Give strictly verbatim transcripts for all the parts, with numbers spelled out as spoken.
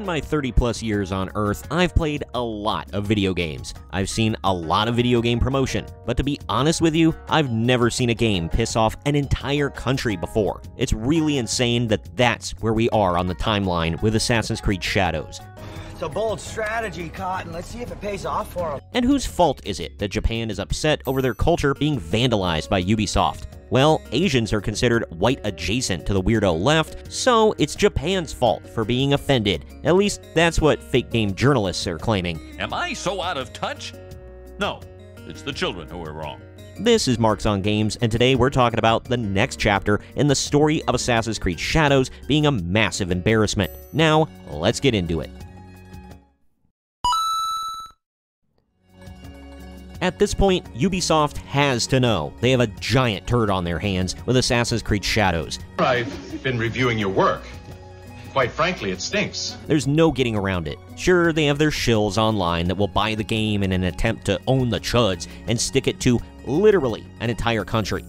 in my thirty plus years on Earth, I've played a lot of video games. I've seen a lot of video game promotion, but to be honest with you, I've never seen a game piss off an entire country before. It's really insane that that's where we are on the timeline with Assassin's Creed Shadows. It's a bold strategy, Cotton. Let's see if it pays off for them. And whose fault is it that Japan is upset over their culture being vandalized by Ubisoft? Well, Asians are considered white adjacent to the weirdo left, so it's Japan's fault for being offended. At least that's what fake game journalists are claiming. Am I so out of touch? No, it's the children who are wrong. This is Marks on Games, and today we're talking about the next chapter in the story of Assassin's Creed Shadows being a massive embarrassment. Now, let's get into it. At this point, Ubisoft has to know they have a giant turd on their hands with Assassin's Creed Shadows. I've been reviewing your work. Quite frankly, it stinks. There's no getting around it. Sure, they have their shills online that will buy the game in an attempt to own the chuds and stick it to literally an entire country.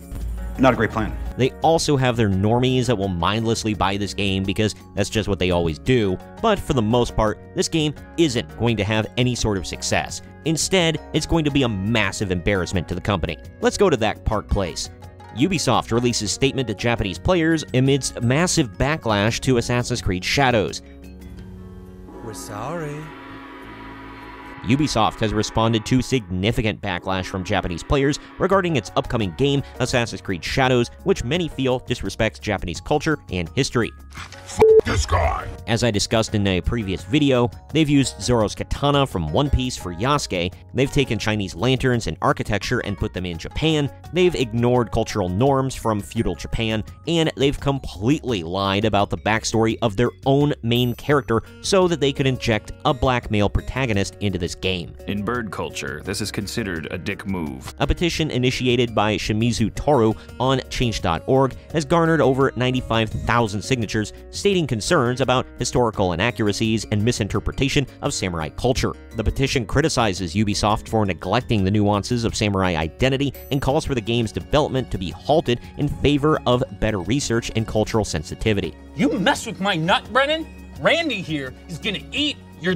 Not a great plan. They also have their normies that will mindlessly buy this game because that's just what they always do. But for the most part, this game isn't going to have any sort of success. Instead, it's going to be a massive embarrassment to the company. Let's go to that Park Place. Ubisoft releases statement to Japanese players amidst massive backlash to Assassin's Creed Shadows. We're sorry. Ubisoft has responded to significant backlash from Japanese players regarding its upcoming game, Assassin's Creed Shadows, which many feel disrespects Japanese culture and history. F this guy. As I discussed in a previous video, they've used Zoro's katana from One Piece for Yasuke, they've taken Chinese lanterns and architecture and put them in Japan, they've ignored cultural norms from feudal Japan, and they've completely lied about the backstory of their own main character so that they could inject a black male protagonist into this game. In bird culture, this is considered a dick move. A petition initiated by Shimizu Toru on change dot org has garnered over ninety-five thousand signatures stating concerns about historical inaccuracies and misinterpretation of samurai culture. The petition criticizes Ubisoft for neglecting the nuances of samurai identity and calls for the game's development to be halted in favor of better research and cultural sensitivity. You mess with my nut, Brennan? Randy here is gonna eat your...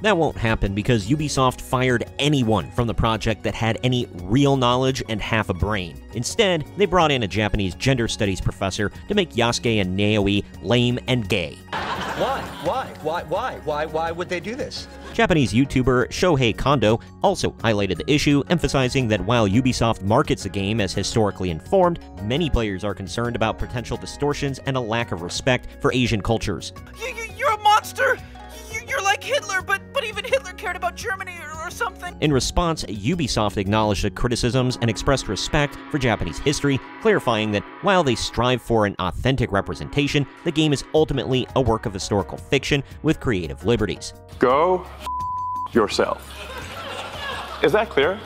That won't happen because Ubisoft fired anyone from the project that had any real knowledge and half a brain. Instead, they brought in a Japanese gender studies professor to make Yasuke and Naoe lame and gay. Why? Why? Why? Why? Why? Why would they do this? Japanese YouTuber Shohei Kondo also highlighted the issue, emphasizing that while Ubisoft markets the game as historically informed, many players are concerned about potential distortions and a lack of respect for Asian cultures. You, you, you're a monster! You're like Hitler, but, but even Hitler cared about Germany or, or something. In response, Ubisoft acknowledged the criticisms and expressed respect for Japanese history, clarifying that while they strive for an authentic representation, the game is ultimately a work of historical fiction with creative liberties. Go f yourself. Is that clear?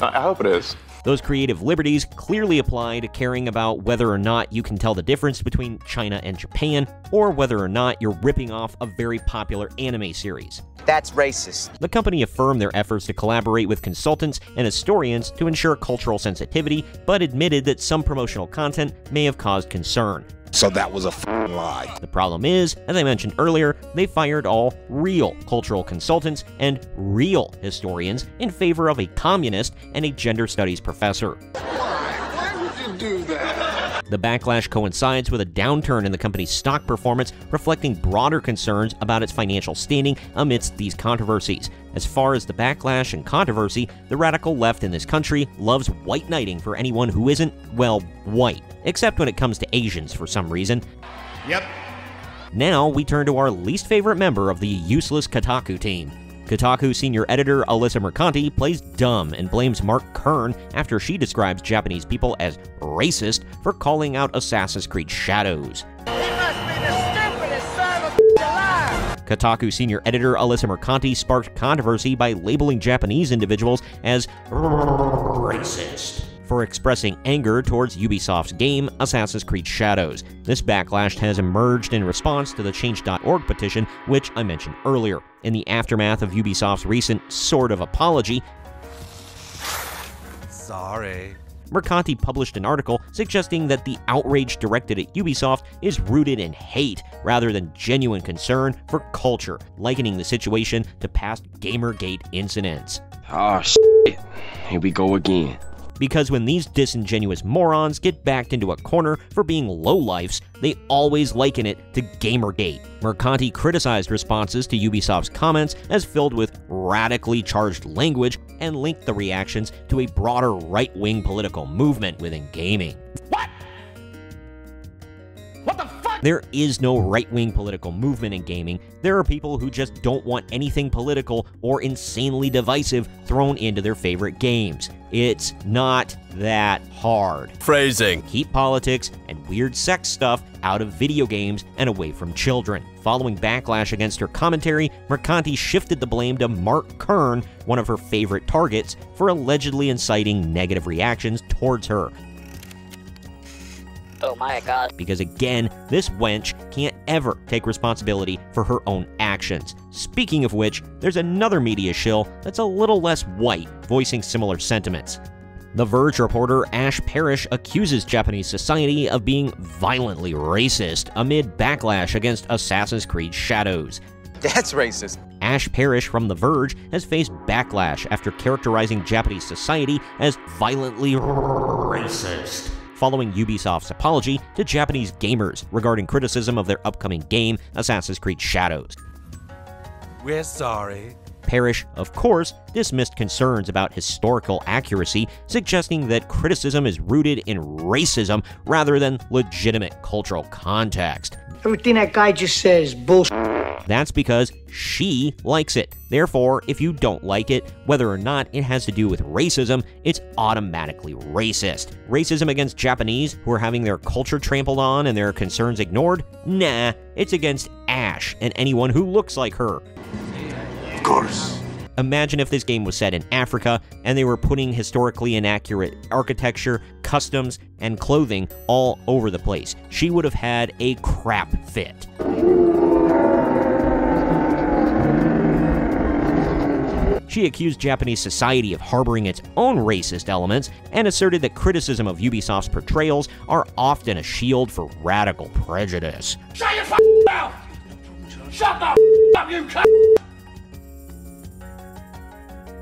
I hope it is. Those creative liberties clearly apply to caring about whether or not you can tell the difference between China and Japan, or whether or not you're ripping off a very popular anime series. That's racist. The company affirmed their efforts to collaborate with consultants and historians to ensure cultural sensitivity, but admitted that some promotional content may have caused concern. So that was a f***ing lie. The problem is, as I mentioned earlier, they fired all real cultural consultants and real historians in favor of a communist and a gender studies professor. Why? Why would you do that? The backlash coincides with a downturn in the company's stock performance, reflecting broader concerns about its financial standing amidst these controversies. As far as the backlash and controversy, the radical left in this country loves white knighting for anyone who isn't, well, white. Except when it comes to Asians for some reason. Yep. Now we turn to our least favorite member of the useless Kotaku team. Kotaku senior editor Alyssa Mercante plays dumb and blames Mark Kern after she describes Japanese people as racist for calling out Assassin's Creed Shadows. Kotaku senior editor Alyssa Mercante sparked controversy by labeling Japanese individuals as racist for expressing anger towards Ubisoft's game, Assassin's Creed Shadows. This backlash has emerged in response to the change dot org petition, which I mentioned earlier. In the aftermath of Ubisoft's recent sort of apology, sorry. Mercante published an article suggesting that the outrage directed at Ubisoft is rooted in hate rather than genuine concern for culture, likening the situation to past Gamergate incidents. Ah, shit. Here we go again. Because when these disingenuous morons get backed into a corner for being lowlifes, they always liken it to Gamergate. Mercante criticized responses to Ubisoft's comments as filled with radically charged language and linked the reactions to a broader right-wing political movement within gaming. What? What the fuck? There is no right-wing political movement in gaming. There are people who just don't want anything political or insanely divisive thrown into their favorite games. It's not that hard. Phrasing. Keep politics and weird sex stuff out of video games and away from children. Following backlash against her commentary, Mercante shifted the blame to Mark Kern, one of her favorite targets, for allegedly inciting negative reactions towards her. Oh my God. Because again, this wench can't ever take responsibility for her own actions. Speaking of which, there's another media shill that's a little less white, voicing similar sentiments. The Verge reporter Ash Parrish accuses Japanese society of being violently racist amid backlash against Assassin's Creed Shadows. That's racist. Ash Parrish from The Verge has faced backlash after characterizing Japanese society as violently racist, following Ubisoft's apology to Japanese gamers regarding criticism of their upcoming game, Assassin's Creed Shadows. We're sorry. Parrish, of course, dismissed concerns about historical accuracy, suggesting that criticism is rooted in racism rather than legitimate cultural context. Everything that guy just says bullshit. That's because she likes it. Therefore, if you don't like it, whether or not it has to do with racism, it's automatically racist. Racism against Japanese who are having their culture trampled on and their concerns ignored? Nah, it's against Ash and anyone who looks like her. Of course. Imagine if this game was set in Africa and they were putting historically inaccurate architecture, customs, and clothing all over the place. She would have had a crap fit. She accused Japanese society of harboring its own racist elements and asserted that criticism of Ubisoft's portrayals are often a shield for radical prejudice. Shut your f***ing mouth! Shut the f*** up, you c***!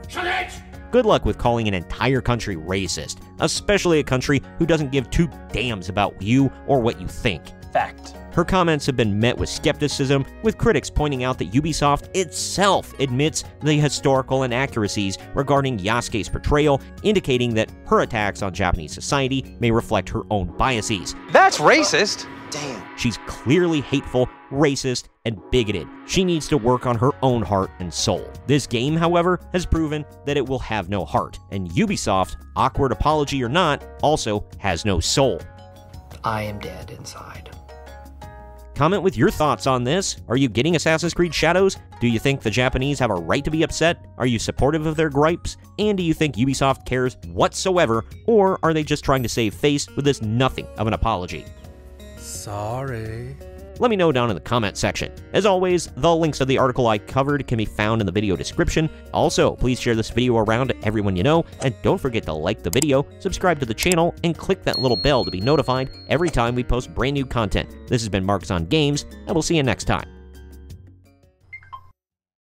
Shut it! Good luck with calling an entire country racist, especially a country who doesn't give two damns about you or what you think. Fact. Her comments have been met with skepticism, with critics pointing out that Ubisoft itself admits the historical inaccuracies regarding Yasuke's portrayal, indicating that her attacks on Japanese society may reflect her own biases. That's racist! Damn. She's clearly hateful, racist, and bigoted. She needs to work on her own heart and soul. This game, however, has proven that it will have no heart, and Ubisoft, awkward apology or not, also has no soul. I am dead inside. Comment with your thoughts on this. Are you getting Assassin's Creed Shadows? Do you think the Japanese have a right to be upset? Are you supportive of their gripes? And do you think Ubisoft cares whatsoever, or are they just trying to save face with this nothing of an apology? Sorry. Let me know down in the comment section. As always, the links to the article I covered can be found in the video description. Also, please share this video around to everyone you know, and don't forget to like the video, subscribe to the channel, and click that little bell to be notified every time we post brand new content. This has been Marks on Games, and we'll see you next time.